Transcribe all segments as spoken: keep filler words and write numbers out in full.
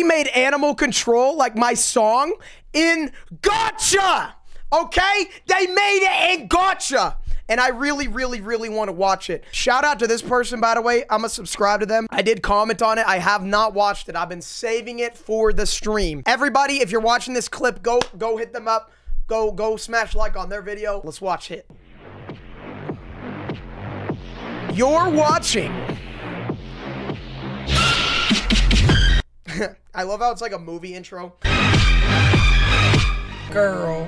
somebody made Animal Control, like my song, in Gacha, okay? They made it in Gacha. And I really, really, really want to watch it. Shout out to this person, by the way. I'm going to subscribe to them. I did comment on it. I have not watched it. I've been saving it for the stream. Everybody, if you're watching this clip, go go hit them up. Go, go smash like on their video. Let's watch it. You're watching. I love how it's like a movie intro. Girl.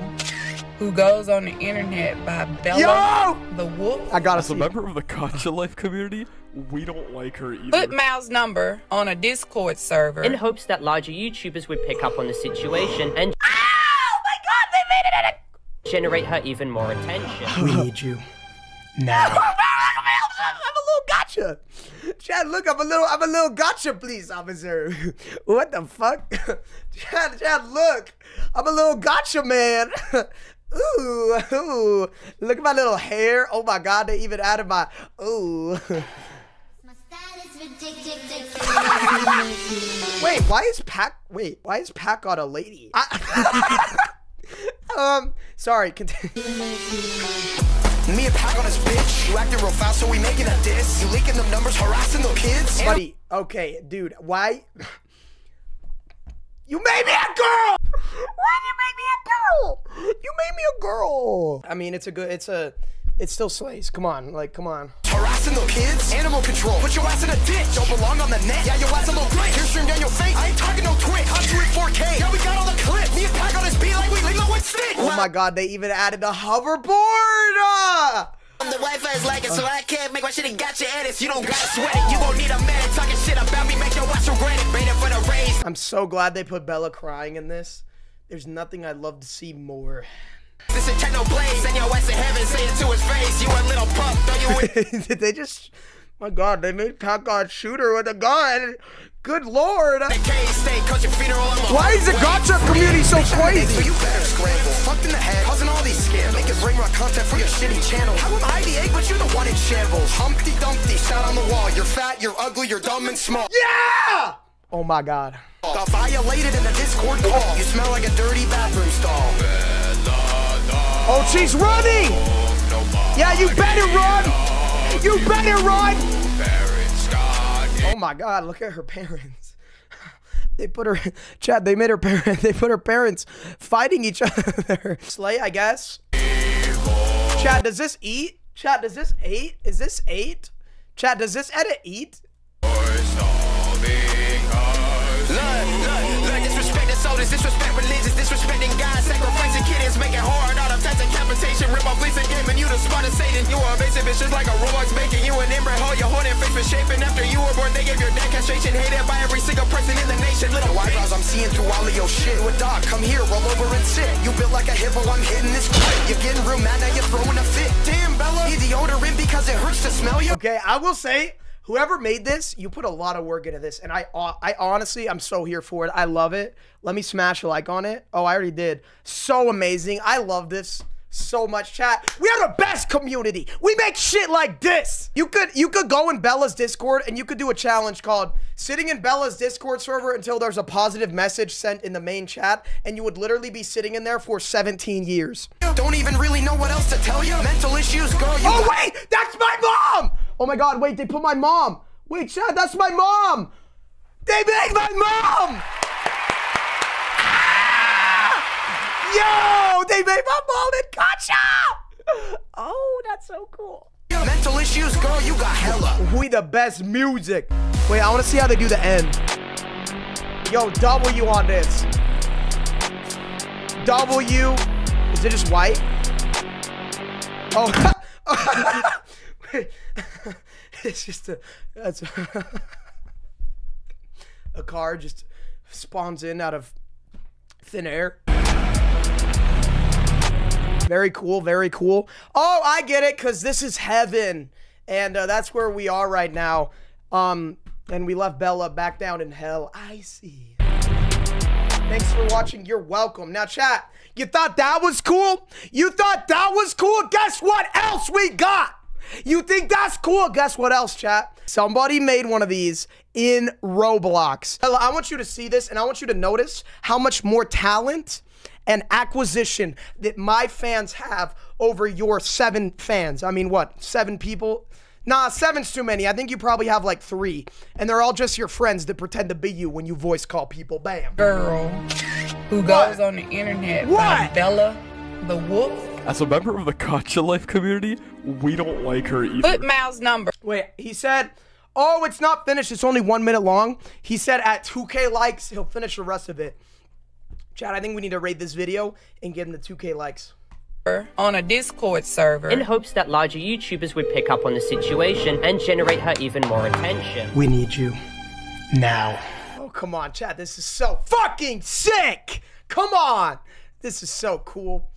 Who goes on the internet by Bella, yo! The wolf. I got us a member of the Gacha Life community. We don't like her either. Put Mal's number on a Discord server in hopes that larger YouTubers would pick up on the situation and oh my God, they made it a generate her even more attention. We need you now. I'm a little Gacha. Chad, look, I'm a little, I'm a little Gacha police officer. What the fuck, Chad? Chad, look, I'm a little Gacha man. Ooh, ooh, look at my little hair. Oh my God, they even added my, ooh. Wait, why is Pac, wait, why is Pac got a lady? I, um, sorry, continue. Me and Pac on his bitch. You acting real fast, so we making a diss. You leaking them numbers, harassing the kids. Buddy, okay, dude, why? You made me a girl! Why did you make me a girl? You made me a girl! I mean, it's a good, it's a, it still slays. Come on, like, come on. Harassing the kids? Animal Control. Put your ass in a ditch. Don't belong on the net. Yeah, your ass a little great. Here's stream down your face. I ain't talking no Twitch. I'm doing four K. Yeah, we got all the clips. Me and Pac on his beat like we leave no one stick. Oh my God, they even added a hoverboard! Uh! The Wi-Fi is lagging, so I can't make my shit and got your edits. You don't gotta sweat it. You won't need a minute talking shit about me. Make your watch regret it. Baited for the race. I'm so glad they put Bella crying in this. There's nothing I'd love to see more. This is techno blade. Send your ass to heaven. Say it to his face. You a little punk. Throw you. Did they just? My God, they made Pac God shooter with a gun. Good Lord. Why is the Gacha community so crazy? You better scramble. Fucked in the head. Causing all these scams. Making bring rock content for your shitty channel. How am I the egg, but you the one in shambles? Humpty Dumpty shot on the wall. You're fat, you're ugly, you're dumb and small. Yeah! Oh my God. Got violated in the Discord call. You smell like a dirty bathroom stall. Oh, she's running! Yeah, you better run! You better run! Oh my God, look at her parents. They put her, Chad, they made her parents, they put her parents fighting each other. Slay, I guess. Chad, does this eat? Chad, does this eight? Is this eight? Chad, does this edit eat? Is disrespect religious, disrespecting God, sacrificing kittens, making hard out of tax and compensation, rip off leasing, giving you the spot of Satan. You are evasive, it's just like a Roblox making you an inbred hole. Your whole damn face was shaping after you were born. They gave your dad castration, hated by every single person in the nation. Little white eyebrows, I'm seeing through all of your shit. With dog, come here, roll over and sit. You built like a hippo, I'm hitting this quick. You're getting real mad, now you're throwing a fit. Damn, Bella, need deodorant because it hurts to smell you. Okay, I will say, whoever made this, you put a lot of work into this, and I I honestly, I'm so here for it. I love it. Let me smash a like on it. Oh, I already did. So amazing. I love this so much, chat. We are the best community. We make shit like this. You could you could go in Bella's Discord, and you could do a challenge called sitting in Bella's Discord server until there's a positive message sent in the main chat, and you would literally be sitting in there for seventeen years. Don't even really know what else to tell you. Mental issues, girl. You oh, wait! That's my mom! Oh my God, wait, they put my mom. Wait, Chad, that's my mom. They made my mom. Ah! Yo, they made my mom in Gacha. Oh, that's so cool. Mental issues, girl, you got hella. We the best music. Wait, I want to see how they do the end. Yo, W on this. W, is it just white? Oh, it's just a that's a, a car just spawns in out of thin air. Very cool, very cool. Oh, I get it, because this is heaven, and uh, that's where we are right now. Um, and we left Bella back down in hell. I see. Thanks for watching. You're welcome. Now, chat, you thought that was cool? You thought that was cool? Guess what else we got? You think that's cool? Guess what else, chat? Somebody made one of these in Roblox. Bella, I want you to see this, and I want you to notice how much more talent and acquisition that my fans have over your seven fans. I mean, what, seven people? Nah, seven's too many. I think you probably have like three, and they're all just your friends that pretend to be you when you voice call people. Bam. Girl who goes what? on the internet. What? Bella the wolf. As a member of the Gacha Life community, we don't like her either. Put Mal's number. Wait, he said, oh, it's not finished. It's only one minute long. He said at two K likes, he'll finish the rest of it. Chad, I think we need to rate this video and give him the two K likes. On a Discord server. In hopes that larger YouTubers would pick up on the situation and generate her even more attention. We need you. Now. Oh, come on, Chad. This is so fucking sick. Come on. This is so cool.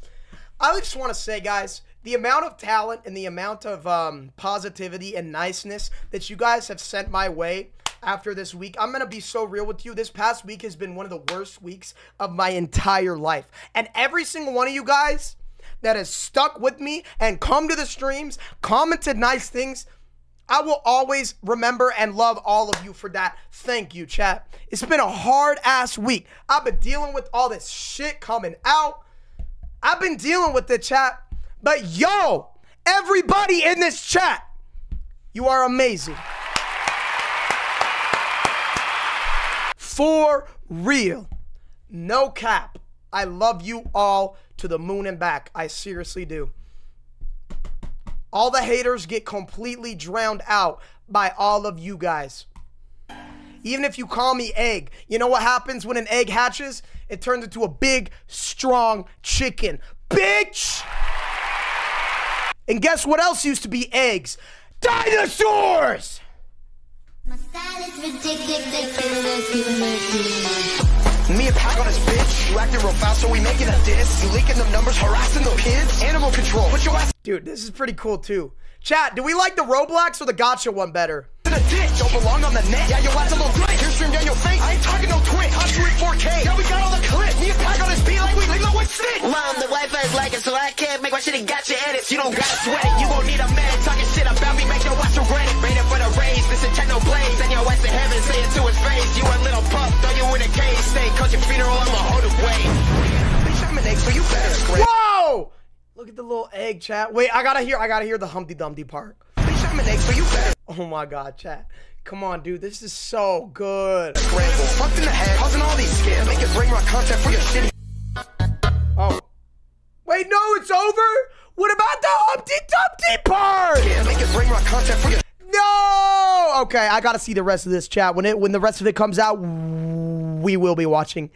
I just want to say, guys, the amount of talent and the amount of um, positivity and niceness that you guys have sent my way after this week, I'm going to be so real with you. This past week has been one of the worst weeks of my entire life. And every single one of you guys that has stuck with me and come to the streams, commented nice things, I will always remember and love all of you for that. Thank you, chat. It's been a hard-ass week. I've been dealing with all this shit coming out. I've been dealing with the chat, but yo, everybody in this chat, you are amazing. For real. No cap. I love you all to the moon and back. I seriously do. All the haters get completely drowned out by all of you guys. Even if you call me egg, you know what happens when an egg hatches? It turns into a big, strong chicken. Bitch! And guess what else used to be eggs? Dinosaurs! My style is ridiculous. Me and Pac on this bitch. You acting real fast, so we making a diss. You leaking them numbers, harassing the kids. Animal control. Put your ass. Dude, this is pretty cool too. Chat, do we like the Roblox or the Gacha one better? Don't belong on the net. Yeah, your ass a little great. Here's stream down your face. I ain't talking no twin. Hot stream four K. Now we got all the clips. Me and Pac on this beat like we leave no one sick. Mom, the Wi-Fi is lagging, so I can't make my shit and got your edits. You don't gotta sweat it. You won't need a man talking shit about me. Make your ass regret it. Rated for the rage. This is techno blaze. And your ass in heaven. Say it to his face. You a little pup. Throw you in a cage. Say, coach your funeral. I'm a hold away. Bitch, I'm an egg, so you better scream. Whoa! Look at the little egg, chat. Wait, I gotta hear. I gotta hear the Humpty Dumpty part. Bitch, I'm an egg, so you better. Oh my god, chat. Come on, dude. This is so good. Fucked in the head, causing all these scams. Make it bring rock content for your shitty. Oh. Wait, no, it's over? What about the Humpty Dumpty part? Yeah, make it bring rock content for your. No! Okay, I gotta see the rest of this, chat. When it when the rest of it comes out, we will be watching.